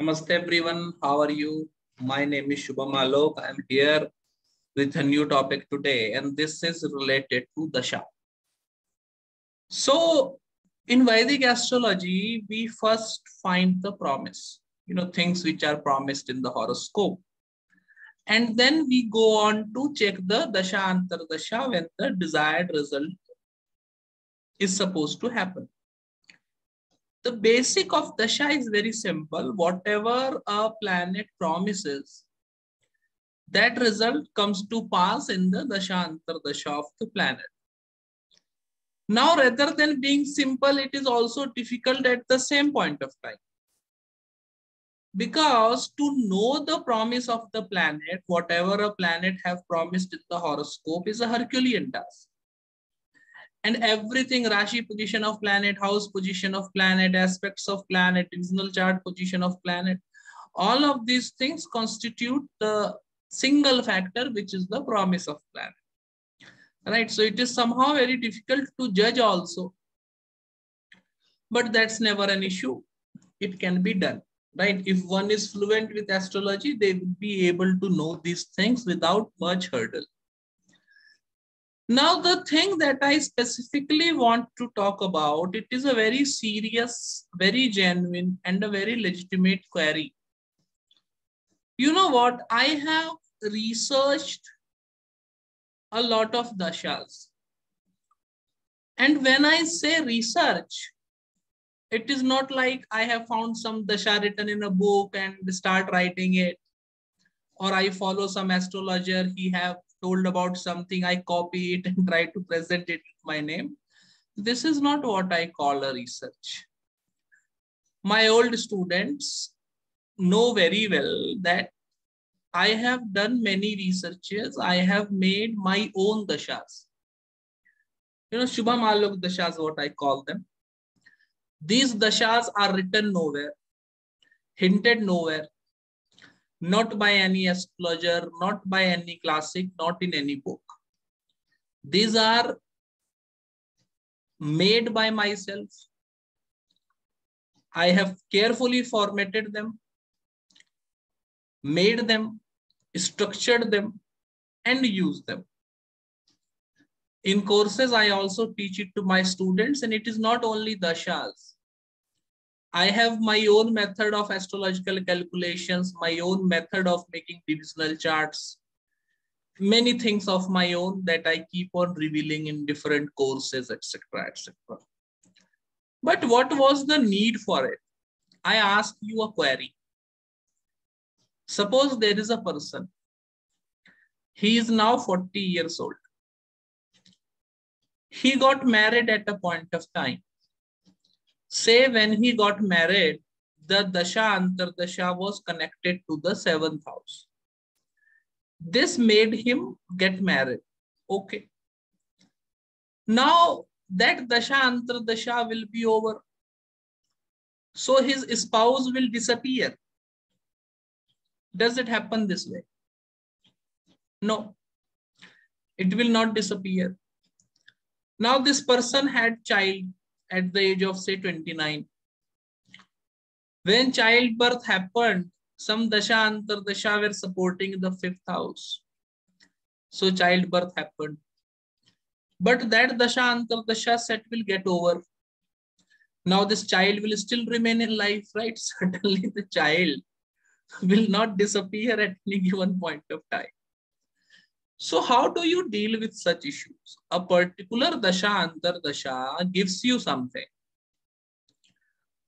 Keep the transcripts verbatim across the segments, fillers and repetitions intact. Namaste everyone, how are you? My name is Shubham Alock. I am here with a new topic today and this is related to Dasha. So in Vedic astrology, we first find the promise, you know, things which are promised in the horoscope. And then we go on to check the Dasha, Antar Dasha when the desired result is supposed to happen. The basic of Dasha is very simple. Whatever a planet promises, that result comes to pass in the Dasha, Antar Dasha of the planet. Now, rather than being simple, it is also difficult at the same point of time. Because to know the promise of the planet, whatever a planet have promised in the horoscope is a Herculean task. And everything, Rashi position of planet, house position of planet, aspects of planet, divisional chart position of planet, all of these things constitute the single factor, which is the promise of planet. Right? So it is somehow very difficult to judge also. But that's never an issue. It can be done. Right? If one is fluent with astrology, they will be able to know these things without much hurdle. Now, the thing that I specifically want to talk about, it is a very serious, very genuine and a very legitimate query. You know what? I have researched a lot of dashas. And when I say research, it is not like I have found some dasha written in a book and start writing it. Or I follow some astrologer, he have told about something, I copy it and try to present it with my name. This is not what I call a research. My old students know very well that I have done many researches. I have made my own dashas. You know, Shubham Alock dashas, what I call them. These dashas are written nowhere, hinted nowhere. Not by any astrologer, not by any classic, not in any book. These are made by myself. I have carefully formatted them, made them, structured them, and used them. In courses, I also teach it to my students, and it is not only dashas. I have my own method of astrological calculations, my own method of making divisional charts, many things of my own that I keep on revealing in different courses, et cetera, et cetera. But what was the need for it? I ask you a query. Suppose there is a person. He is now forty years old. He got married at a point of time. Say when he got married, the Dasha, Antar Dasha was connected to the seventh house. This made him get married. Okay. Now that Dasha, Antar Dasha will be over. So his spouse will disappear. Does it happen this way? No. It will not disappear. Now this person had child at the age of say twenty-nine. When childbirth happened, some Dasha, Antar Dasha were supporting the fifth house. So childbirth happened. But that Dasha, Antar Dasha set will get over. Now this child will still remain in life, right? Suddenly the child will not disappear at any given point of time. So how do you deal with such issues? A particular Dasha, Antar Dasha gives you something.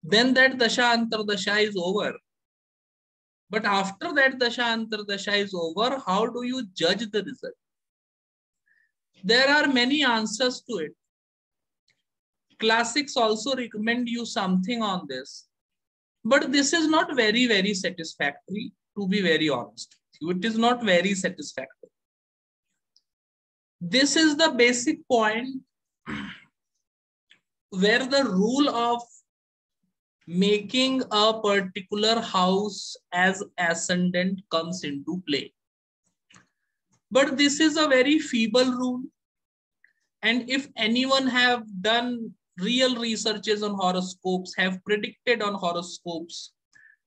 Then that Dasha, Antar Dasha is over. But after that Dasha, Antar Dasha is over, how do you judge the result? There are many answers to it. Classics also recommend you something on this. But this is not very, very satisfactory, to be very honest. It is not very satisfactory. This is the basic point where the rule of making a particular house as ascendant comes into play. But this is a very feeble rule. And if anyone have done real researches on horoscopes, have predicted on horoscopes,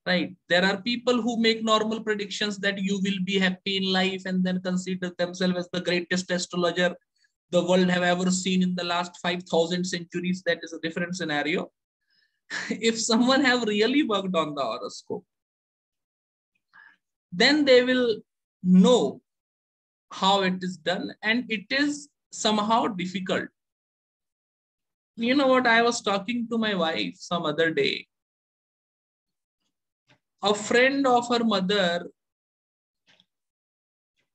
right? There are people who make normal predictions that you will be happy in life and then consider themselves as the greatest astrologer the world have ever seen in the last five thousand centuries. That is a different scenario. If someone have really worked on the horoscope, then they will know how it is done, and it is somehow difficult. You know what, I was talking to my wife some other day. A friend of her mother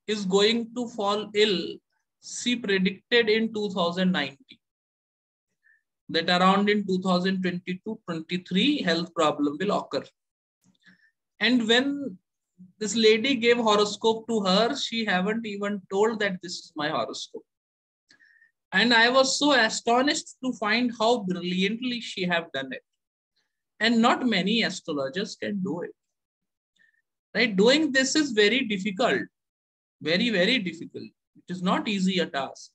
is going to fall ill. She predicted in two thousand nineteen that around in two thousand twenty-two twenty-three, health problem will occur. And when this lady gave horoscope to her, she haven't even told that this is my horoscope. And I was so astonished to find how brilliantly she have done it. And not many astrologers can do it. Right? Doing this is very difficult. Very, very difficult. It is not easy a task.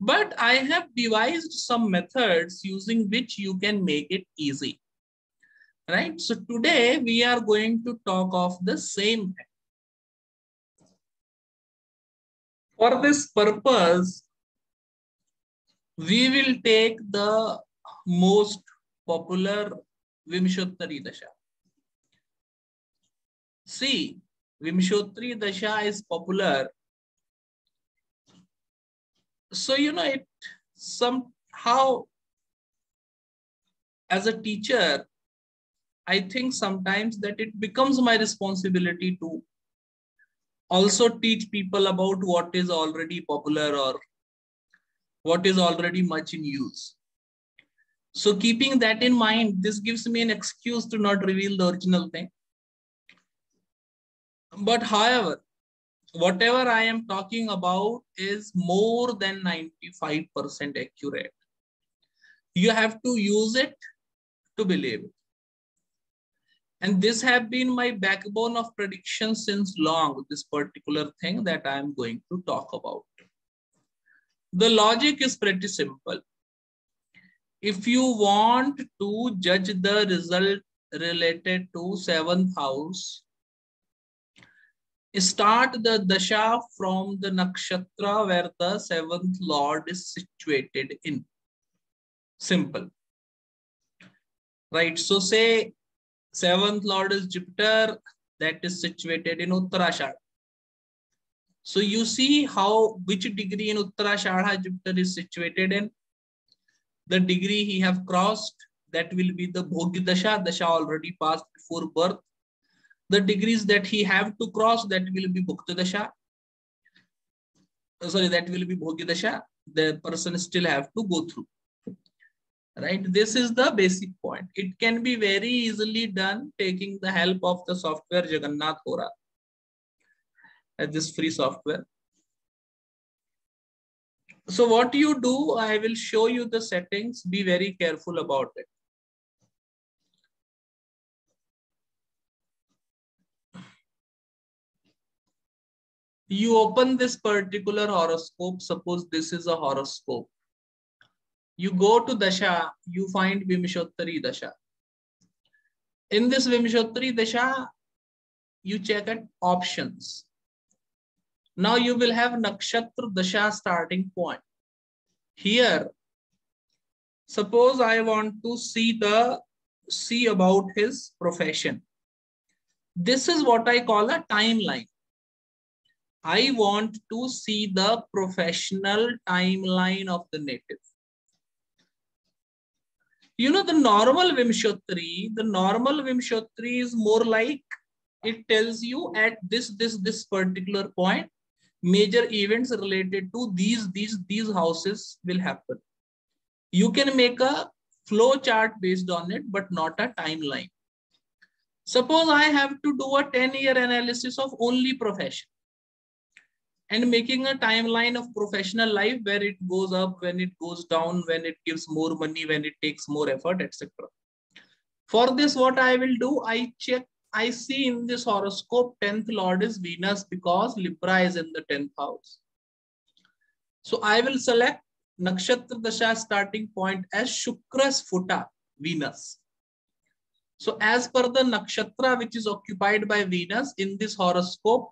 But I have devised some methods using which you can make it easy. Right? So today we are going to talk of the same thing. For this purpose, we will take the most popular Vimshottari Dasha. See, Vimshottari Dasha is popular. So, you know, it somehow, as a teacher, I think sometimes that it becomes my responsibility to also teach people about what is already popular or what is already much in use. So keeping that in mind, this gives me an excuse to not reveal the original thing. But however, whatever I am talking about is more than ninety-five percent accurate. You have to use it to believe it. And this have been my backbone of prediction since long, this particular thing that I am going to talk about. The logic is pretty simple. If you want to judge the result related to seventh house, start the dasha from the nakshatra where the seventh lord is situated in. Simple. Right, so say seventh lord is Jupiter, that is situated in Uttarashadha. So you see how, which degree in Uttarashadha Jupiter is situated in. The degree he have crossed, that will be the Bhogi Dasha, Dasha already passed before birth. The degrees that he have to cross, that will be Bhukta Dasha. Sorry, that will be Bhogi Dasha. The person still have to go through. Right? This is the basic point. It can be very easily done taking the help of the software Jagannath Ora. At this free software. So what you do, I will show you the settings. Be very careful about it. You open this particular horoscope. Suppose this is a horoscope. You go to Dasha, you find Vimshottari Dasha. In this Vimshottari Dasha, you check at options. Now you will have Nakshatra Dasha starting point. Here, suppose I want to see the see about his profession. This is what I call a timeline. I want to see the professional timeline of the native. You know, the normal Vimshottari, the normal Vimshottari is more like it tells you at this, this, this particular point, major events related to these, these, these houses will happen. You can make a flow chart based on it, but not a timeline. Suppose I have to do a ten year analysis of only profession and making a timeline of professional life where it goes up, when it goes down, when it gives more money, when it takes more effort, et cetera. For this, what I will do, I check I see in this horoscope, tenth Lord is Venus because Libra is in the tenth house. So I will select Nakshatra Dasha starting point as Shukra Sphuta, Venus. So as per the nakshatra which is occupied by Venus in this horoscope,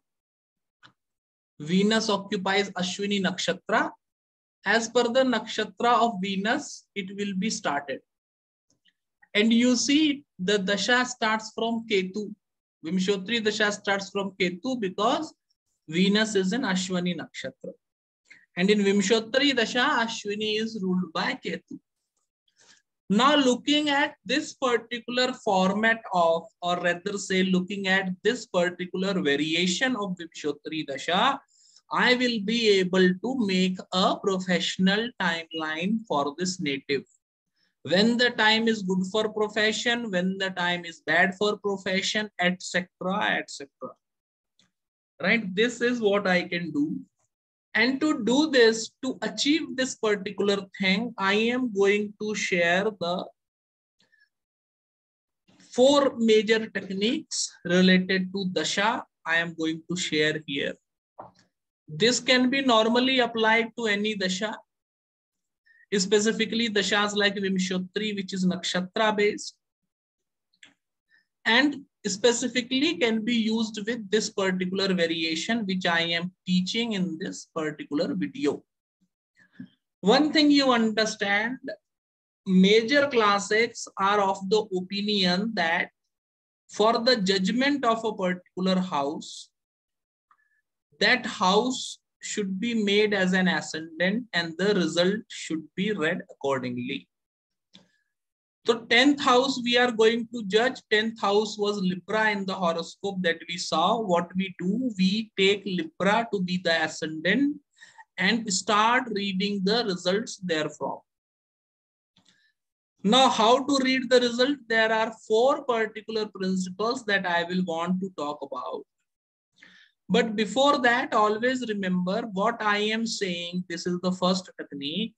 Venus occupies Ashwini nakshatra. As per the nakshatra of Venus, it will be started. And you see the dasha starts from Ketu. Vimshottari dasha starts from Ketu because Venus is in Ashwini nakshatra. And in Vimshottari dasha, Ashwini is ruled by Ketu. Now looking at this particular format of, or rather say looking at this particular variation of Vimshottari dasha, I will be able to make a professional timeline for this native. When the time is good for profession, when the time is bad for profession, et cetera, et cetera. Right? This is what I can do. And to do this, to achieve this particular thing, I am going to share the four major techniques related to dasha. I am going to share here. This can be normally applied to any dasha. Specifically, dashas like Vimshottari, which is nakshatra based, and specifically can be used with this particular variation, which I am teaching in this particular video. One thing you understand, major classics are of the opinion that for the judgment of a particular house, that house should be made as an ascendant and the result should be read accordingly. So tenth house we are going to judge. tenth house was Libra in the horoscope that we saw. What we do, we take Libra to be the ascendant and start reading the results therefrom. Now how to read the result? There are four particular principles that I will want to talk about. But before that, always remember what I am saying. This is the first technique.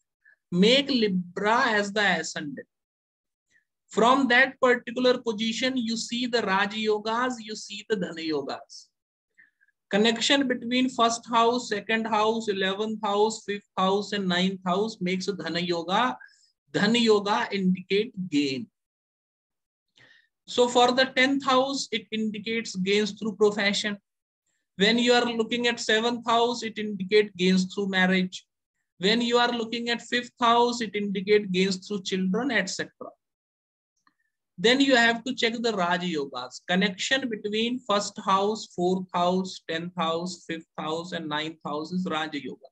Make Libra as the ascendant. From that particular position, you see the Raja Yogas, you see the Dhana Yogas. Connection between first house, second house, eleventh house, fifth house, and ninth house makes a Dhana Yoga. Dhana Yoga indicate gain. So for the tenth house, it indicates gains through profession. When you are looking at seventh house, it indicates gains through marriage. When you are looking at fifth house, it indicates gains through children, et cetera. Then you have to check the Raja Yogas. Connection between first house, fourth house, tenth house, fifth house, and ninth house is Raja Yoga.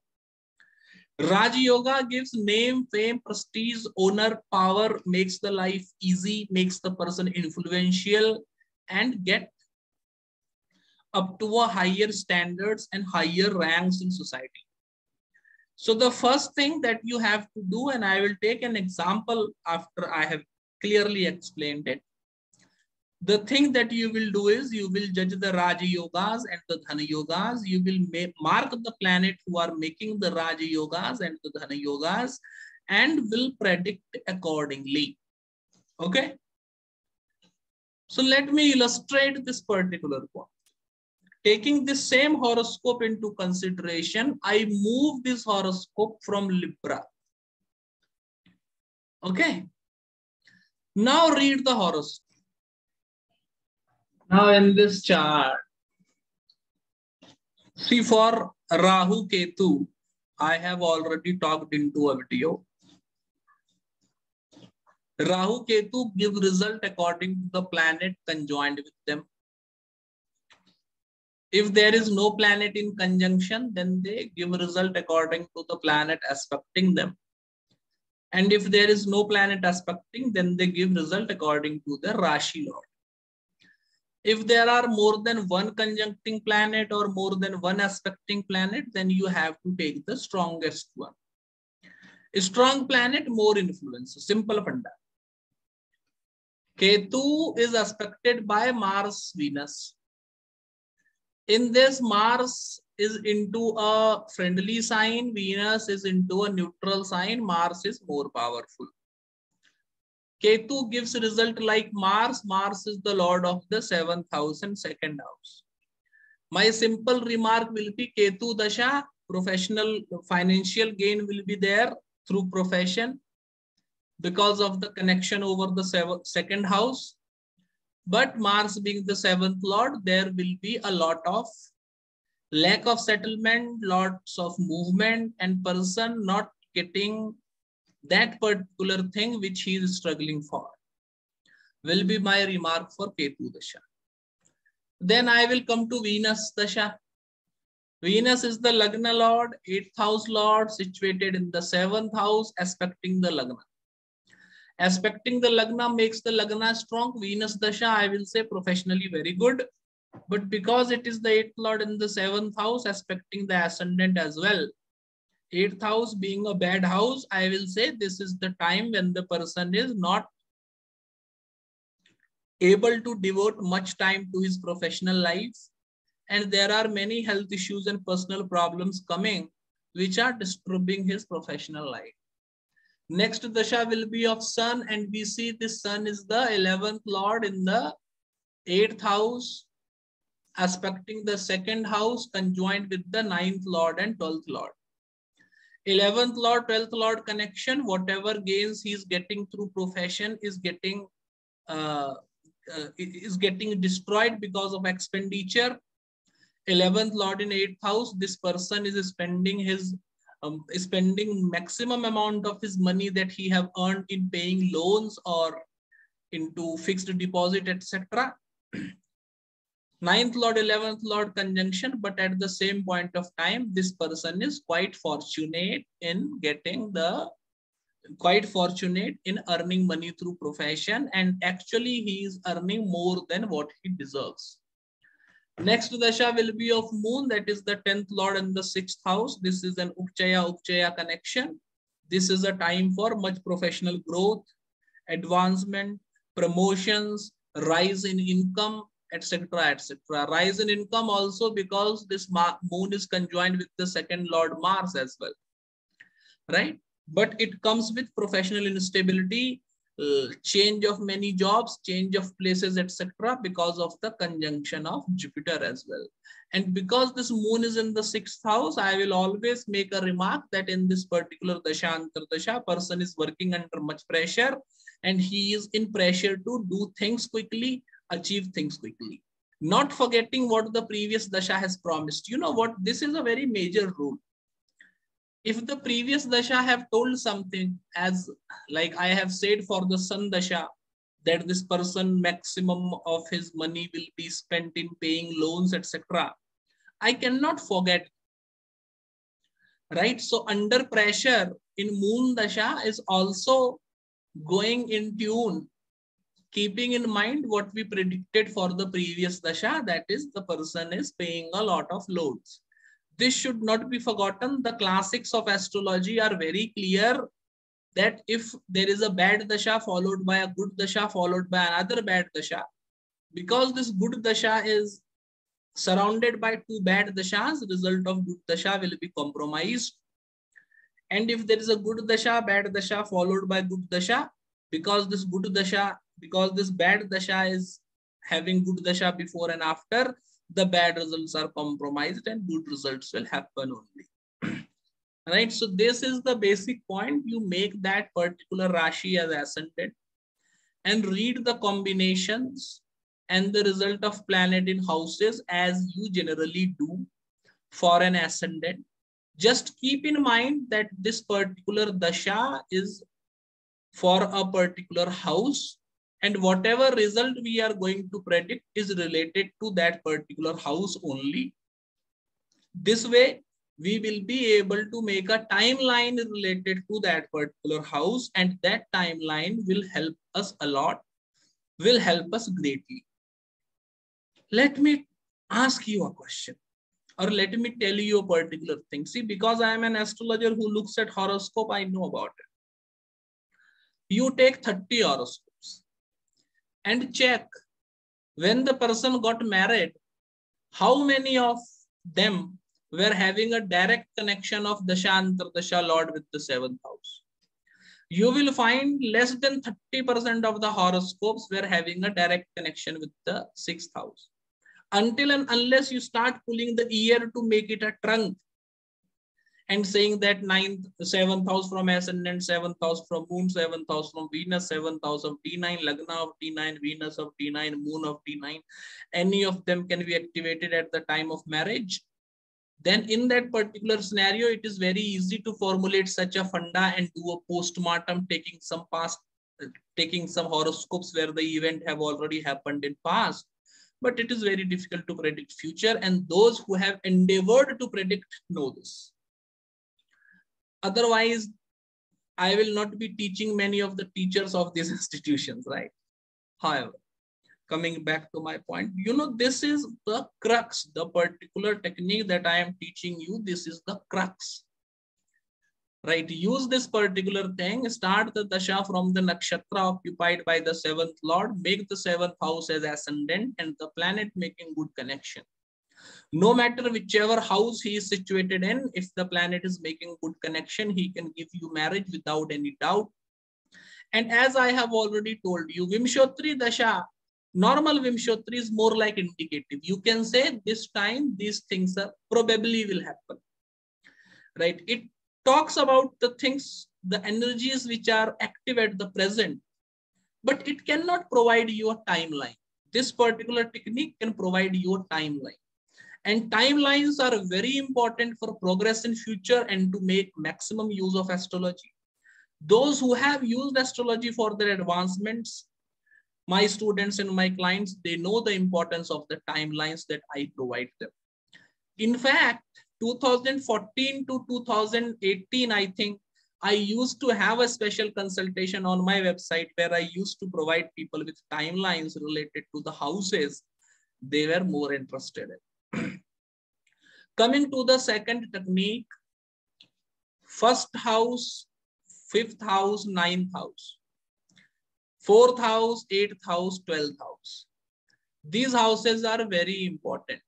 Raja Yoga gives name, fame, prestige, honor, power, makes the life easy, makes the person influential, and get up to a higher standards and higher ranks in society. So the first thing that you have to do, and I will take an example after I have clearly explained it. The thing that you will do is you will judge the Raja Yogas and the Dhana Yogas. You will make, mark the planet who are making the Raja Yogas and the Dhana Yogas and will predict accordingly. Okay. So let me illustrate this particular point. Taking this same horoscope into consideration, I move this horoscope from Libra. Okay. Now read the horoscope. Now in this chart, see for Rahu Ketu, I have already talked into a video. Rahu Ketu give result according to the planet conjoined with them. If there is no planet in conjunction, then they give result according to the planet aspecting them. And if there is no planet aspecting, then they give result according to the Rashi Lord. If there are more than one conjuncting planet or more than one aspecting planet, then you have to take the strongest one. A strong planet, more influence. Simple funda. Ketu is aspected by Mars, Venus. In this, Mars is into a friendly sign, Venus is into a neutral sign, Mars is more powerful. Ketu gives result like Mars. Mars is the lord of the seventh house and second house. My simple remark will be Ketu dasha, professional financial gain will be there through profession because of the connection over the second house. But Mars being the seventh lord, there will be a lot of lack of settlement, lots of movement, and person not getting that particular thing which he is struggling for, will be my remark for Ketu Dasha. Then I will come to Venus Dasha. Venus is the Lagna Lord, eighth house Lord, situated in the seventh house, aspecting the Lagna. Aspecting the Lagna makes the Lagna strong. Venus Dasha, I will say professionally very good. But because it is the eighth Lord in the seventh house, aspecting the ascendant as well. eighth house being a bad house, I will say this is the time when the person is not able to devote much time to his professional life. And there are many health issues and personal problems coming, which are disturbing his professional life. Next Dasha will be of Sun, and we see this Sun is the eleventh Lord in the eighth house, aspecting the second house, conjoined with the ninth Lord and twelfth Lord. eleventh Lord, twelfth Lord connection, whatever gains he is getting through profession is getting uh, uh, is getting destroyed because of expenditure. eleventh Lord in eighth house, this person is spending his um, spending maximum amount of his money that he have earned in paying loans or into fixed deposit, et cetera. ninth Lord, eleventh Lord conjunction, but at the same point of time, this person is quite fortunate in getting the, quite fortunate in earning money through profession, and actually he is earning more than what he deserves. Next Dasha will be of Moon, that is the tenth Lord in the sixth house. This is an Upachaya, Upachaya connection. This is a time for much professional growth, advancement, promotions, rise in income, et cetera, et cetera. Rise in income also because this Moon is conjoined with the second Lord Mars as well, right? But it comes with professional instability, uh, change of many jobs, change of places, et cetera, because of the conjunction of Jupiter as well. And because this Moon is in the sixth house, I will always make a remark that in this particular Dasha, Antar Dasha, person is working under much pressure, and he is in pressure to do things quickly, achieve things quickly, not forgetting what the previous Dasha has promised. You know what? This is a very major rule. If the previous Dasha have told something, as like I have said for the Sun Dasha, that this person maximum of his money will be spent in paying loans, et cetera. I cannot forget, right? So under pressure in Moon Dasha is also going in tune, keeping in mind what we predicted for the previous Dasha, that is the person is paying a lot of loans. This should not be forgotten. The classics of astrology are very clear that if there is a bad Dasha followed by a good Dasha followed by another bad Dasha, because this good Dasha is surrounded by two bad Dashas, the result of good Dasha will be compromised. And if there is a good Dasha, bad Dasha followed by good Dasha, because this good Dasha Because this bad Dasha is having good Dasha before and after, the bad results are compromised and good results will happen only. Right? So this is the basic point. You make that particular Rashi as ascendant and read the combinations and the result of planet in houses as you generally do for an ascendant. Just keep in mind that this particular Dasha is for a particular house. And whatever result we are going to predict is related to that particular house only. This way, we will be able to make a timeline related to that particular house, and that timeline will help us a lot, will help us greatly. Let me ask you a question, or let me tell you a particular thing. See, because I am an astrologer who looks at horoscope, I know about it. You take thirty horoscopes and check when the person got married, how many of them were having a direct connection of Dasha, Antar Dasha, Lord with the seventh house. You will find less than thirty percent of the horoscopes were having a direct connection with the sixth house. Until and unless you start pulling the year to make it a trunk, and saying that ninth, seventh house from ascendant, seventh house from moon, seventh house from Venus, seventh house of D nine, Lagna of D nine, Venus of D nine, moon of D nine, any of them can be activated at the time of marriage. Then in that particular scenario, it is very easy to formulate such a funda and do a postmortem, taking some past, taking some horoscopes where the event have already happened in past. But it is very difficult to predict future, and those who have endeavored to predict know this. Otherwise, I will not be teaching many of the teachers of these institutions, right? However, coming back to my point, you know, this is the crux, the particular technique that I am teaching you. This is the crux, right? Use this particular thing, start the dasha from the nakshatra occupied by the seventh lord, make the seventh house as ascendant and the planet making good connection. No matter whichever house he is situated in, if the planet is making good connection, he can give you marriage without any doubt. And as I have already told you, Vimshottari Dasha, normal Vimshottari is more like indicative. You can say this time these things are probably will happen, right? It talks about the things, the energies which are active at the present, but it cannot provide you a timeline. This particular technique can provide you a timeline. And timelines are very important for progress in future and to make maximum use of astrology. Those who have used astrology for their advancements, my students and my clients, they know the importance of the timelines that I provide them. In fact, two thousand fourteen to two thousand eighteen, I think, I used to have a special consultation on my website where I used to provide people with timelines related to the houses they were more interested in. Coming to the second technique, first house, fifth house, ninth house. Fourth house, eighth house, twelfth house. These houses are very important.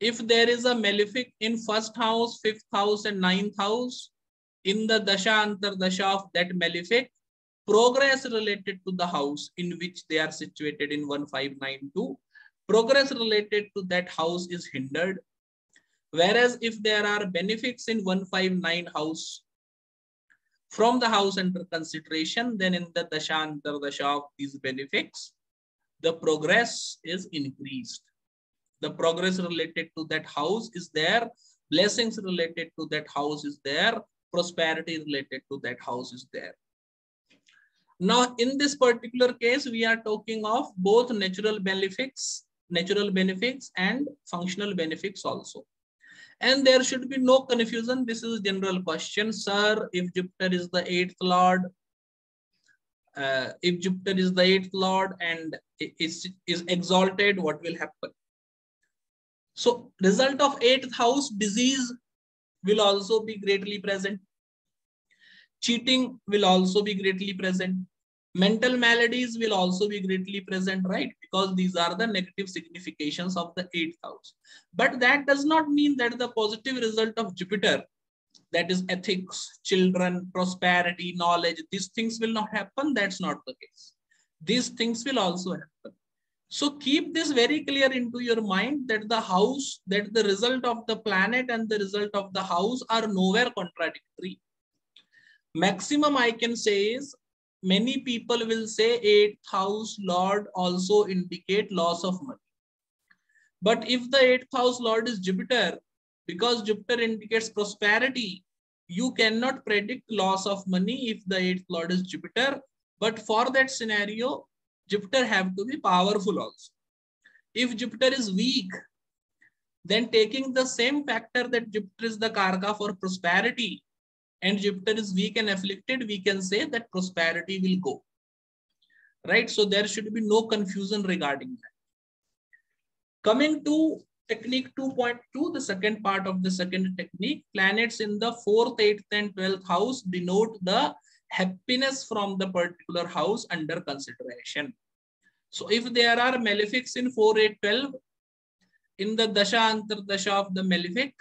If there is a malefic in first house, fifth house and ninth house, in the dasha, antar dasha of that malefic, progress related to the house in which they are situated in one five nine two, progress related to that house is hindered. Whereas if there are benefics in one five nine house, from the house under consideration, then in the dasha, antar dasha of these benefics, the progress is increased. The progress related to that house is there. Blessings related to that house is there. Prosperity related to that house is there. Now, in this particular case, we are talking of both natural benefics, natural benefics and functional benefics also. And there should be no confusion. This is a general question. Sir, if Jupiter is the eighth Lord, uh, if Jupiter is the eighth Lord and is, is exalted, what will happen? So result of eighth house, disease will also be greatly present. Cheating will also be greatly present. Mental maladies will also be greatly present, right? Because these are the negative significations of the eighth house. But that does not mean that the positive result of Jupiter, that is ethics, children, prosperity, knowledge, these things will not happen. That's not the case. These things will also happen. So keep this very clear into your mind that the house, that the result of the planet and the result of the house are nowhere contradictory. Maximum I can say is, many people will say eighth house lord also indicate loss of money. But if the eighth house lord is Jupiter, because Jupiter indicates prosperity, you cannot predict loss of money if the eighth lord is Jupiter. But for that scenario, Jupiter have to be powerful also. If Jupiter is weak, then taking the same factor that Jupiter is the karaka for prosperity, and Jupiter is weak and afflicted, we can say that prosperity will go, right? So there should be no confusion regarding that. Coming to technique two point two, the second part of the second technique, planets in the fourth, eighth and twelfth house denote the happiness from the particular house under consideration. So if there are malefics in four, eight, twelve, in the dasha, antar dasha of the malefic,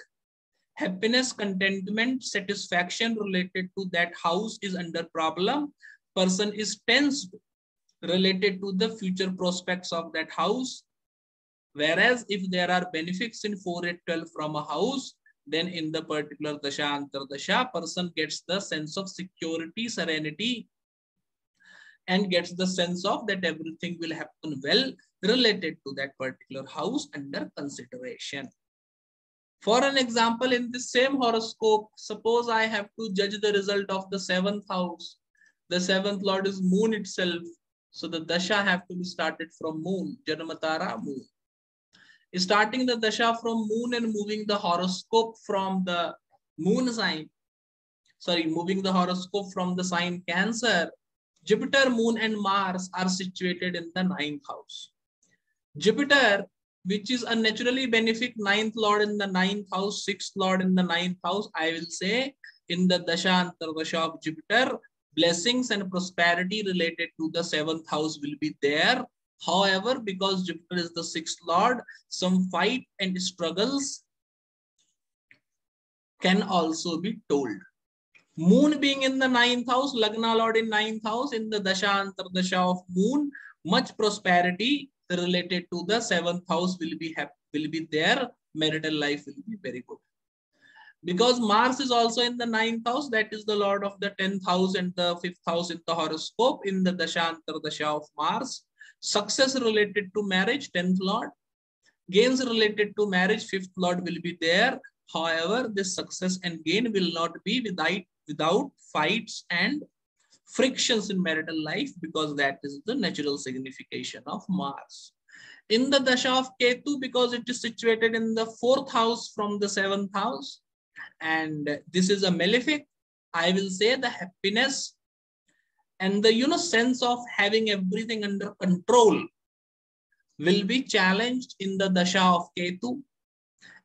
happiness, contentment, satisfaction related to that house is under problem. Person is tensed related to the future prospects of that house. Whereas if there are benefics in four, eight, twelve from a house, then in the particular dasha, antar dasha, person gets the sense of security, serenity, and gets the sense of that everything will happen well related to that particular house under consideration. For an example, in the same horoscope, suppose I have to judge the result of the seventh house. The seventh lord is moon itself. So the dasha have to be started from moon, Janamatara, moon. Starting the dasha from moon and moving the horoscope from the moon sign, sorry, moving the horoscope from the sign Cancer, Jupiter, moon and Mars are situated in the ninth house. Jupiter, which is a naturally benefic ninth lord in the ninth house, sixth lord in the ninth house, I will say in the dasha, antar dasha of Jupiter, blessings and prosperity related to the seventh house will be there. However, because Jupiter is the sixth lord, some fight and struggles can also be told. Moon being in the ninth house, Lagna lord in ninth house, in the dasha, antar dasha of moon, much prosperity related to the seventh house will be, will be there. Marital life will be very good. Because Mars is also in the ninth house, that is the lord of the tenth house and the fifth house in the horoscope, in the dasha, antar dasha of Mars. Success related to marriage, tenth lord. Gains related to marriage, fifth lord will be there. However, this success and gain will not be without, without fights and frictions in marital life, because that is the natural signification of Mars. In the dasha of Ketu, because it is situated in the fourth house from the seventh house, and this is a malefic, I will say the happiness and the, you know, sense of having everything under control will be challenged in the dasha of Ketu.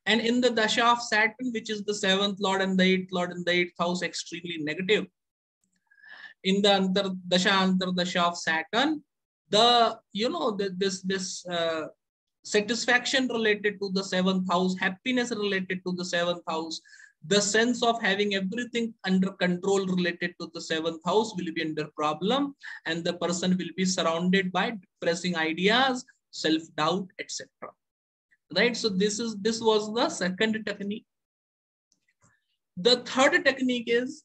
And in the dasha of Saturn, which is the seventh lord and the eighth lord in the eighth house, extremely negative. In the antar dasha, antar dasha of Saturn, the, you know, the, this, this uh, satisfaction related to the seventh house, happiness related to the seventh house, the sense of having everything under control related to the seventh house will be under problem, and the person will be surrounded by depressing ideas, self-doubt, et cetera. Right? So this is this was the second technique. The third technique is,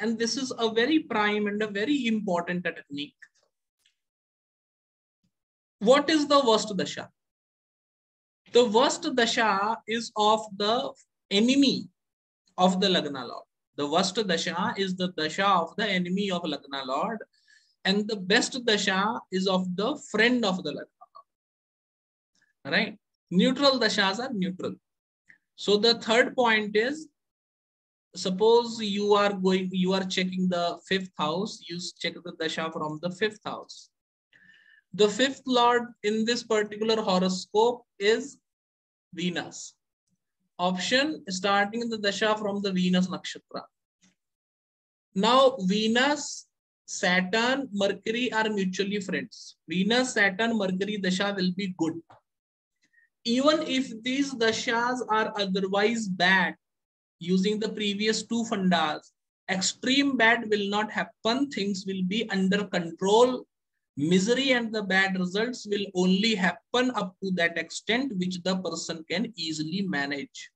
and this is a very prime and a very important technique. What is the worst dasha? The worst dasha is of the enemy of the Lagna lord. The worst dasha is the dasha of the enemy of Lagna lord, and the best dasha is of the friend of the Lagna lord. Right? Neutral dashas are neutral. So the third point is, suppose you are going, you are checking the fifth house, you check the dasha from the fifth house. The fifth lord in this particular horoscope is Venus. Option starting in the dasha from the Venus nakshatra. Now Venus, Saturn, Mercury are mutually friends. Venus, Saturn, Mercury dasha will be good. Even if these dashas are otherwise bad, using the previous two fundas, extreme bad will not happen. Things will be under control. Misery and the bad results will only happen up to that extent which the person can easily manage.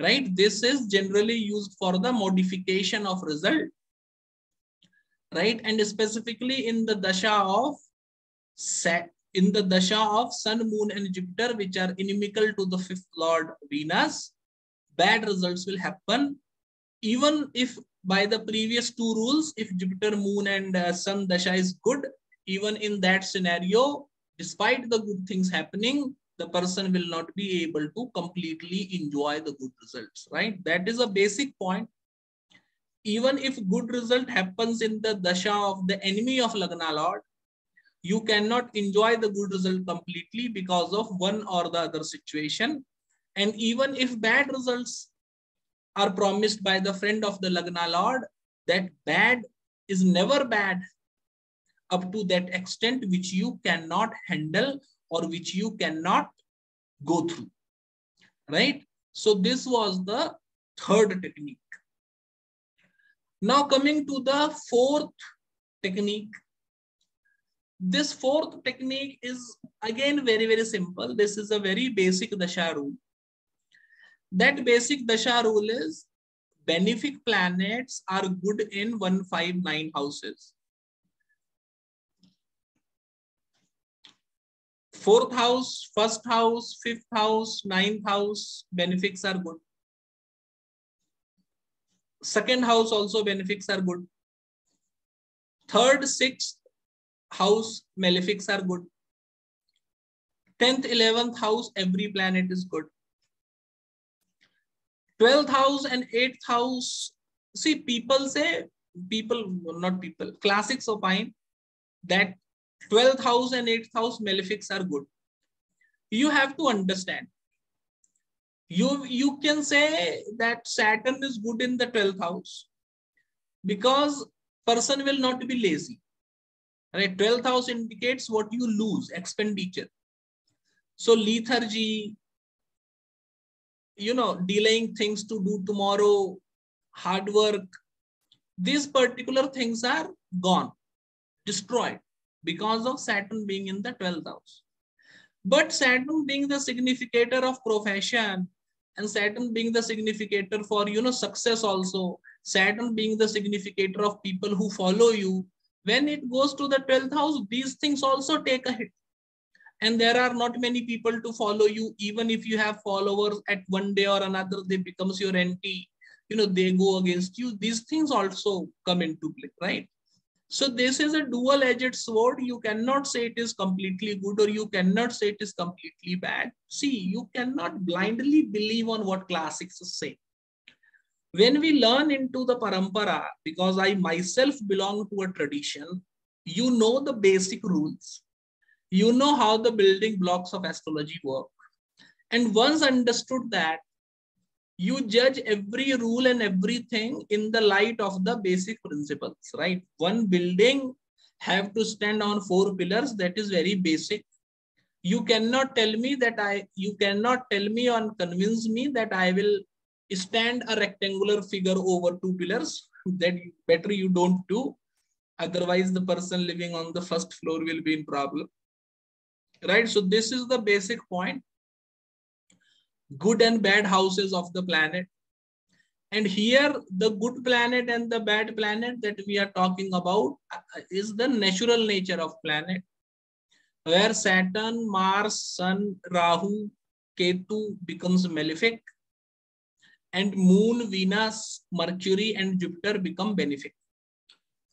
Right? This is generally used for the modification of result. Right? And specifically in the dasha of Set, in the dasha of Sun, Moon, and Jupiter, which are inimical to the fifth lord Venus, bad results will happen. Even if by the previous two rules, if Jupiter, Moon, and uh, Sun dasha is good, even in that scenario, despite the good things happening, the person will not be able to completely enjoy the good results, right? That is a basic point. Even if good result happens in the dasha of the enemy of Lagna lord, you cannot enjoy the good result completely because of one or the other situation. And even if bad results are promised by the friend of the Lagna lord, that bad is never bad up to that extent which you cannot handle or which you cannot go through, right? So this was the third technique. Now coming to the fourth technique. This fourth technique is again very, very simple. This is a very basic dasha rule. That basic Dasha rule is benefic planets are good in one five nine houses. Fourth house, first house, fifth house, ninth house, benefics are good. Second house also benefics are good. Third, sixth house, malefics are good. tenth, eleventh house, every planet is good. twelfth house and eighth house. See, people say, people, not people, classics opine that twelfth house and eighth house malefics are good. You have to understand. You, you can say that Saturn is good in the twelfth house because person will not be lazy. Right? twelfth house indicates what you lose, expenditure. So lethargy, you know, delaying things to do tomorrow, hard work, these particular things are gone, destroyed because of Saturn being in the twelfth house. But Saturn being the significator of profession and Saturn being the significator for, you know, success also, Saturn being the significator of people who follow you, when it goes to the twelfth house, these things also take a hit. And there are not many people to follow you. Even if you have followers, at one day or another, they becomes your enemy. You know, they go against you. These things also come into play, right? So this is a dual-edged sword. You cannot say it is completely good or you cannot say it is completely bad. See, you cannot blindly believe on what classics say. When we learn into the parampara, because I myself belong to a tradition, you know the basic rules. You know how the building blocks of astrology work. And once understood that, you judge every rule and everything in the light of the basic principles, right? One building have to stand on four pillars. That is very basic. You cannot tell me that I, you cannot tell me or convince me that I will stand a rectangular figure over two pillars. That better you don't do. Otherwise, the person living on the first floor will be in problem. Right, so this is the basic point. Good and bad houses of the planet. And here the good planet and the bad planet that we are talking about is the natural nature of planet. Where Saturn, Mars, Sun, Rahu, Ketu becomes malefic. And Moon, Venus, Mercury and Jupiter become benefic.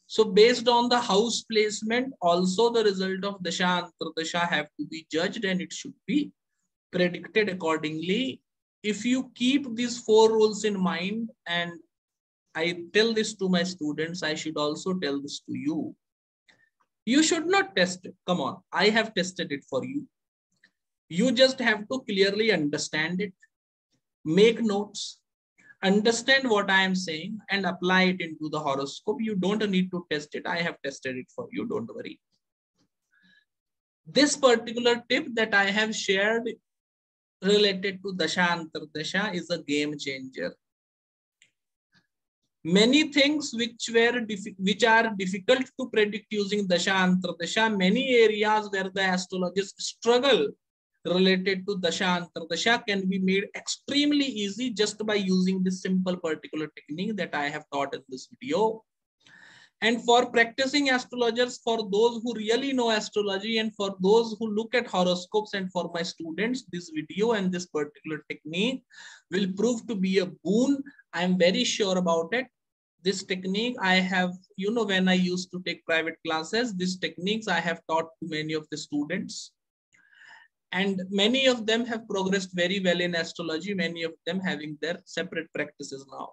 So based on the house placement, also the result of Dasha and Antar Dasha have to be judged and it should be predicted accordingly. If you keep these four rules in mind, and I tell this to my students, I should also tell this to you. You should not test it. Come on, I have tested it for you. You just have to clearly understand it, make notes. Understand what I am saying and apply it into the horoscope. You don't need to test it. I have tested it for you. Don't worry. This particular tip that I have shared related to Dasha Antar Dasha is a game changer. Many things which were which are difficult to predict using Dasha Antar Dasha, many areas where the astrologists struggle related to Dasha Antar Dasha can be made extremely easy just by using this simple particular technique that I have taught in this video. And for practicing astrologers, for those who really know astrology and for those who look at horoscopes and for my students, this video and this particular technique will prove to be a boon. I am very sure about it. This technique I have, you know, when I used to take private classes, these techniques I have taught to many of the students. And many of them have progressed very well in astrology, many of them having their separate practices now.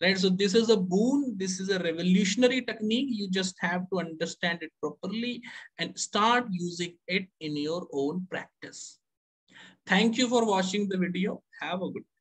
Right? So this is a boon. This is a revolutionary technique. You just have to understand it properly and start using it in your own practice. Thank you for watching the video. Have a good day.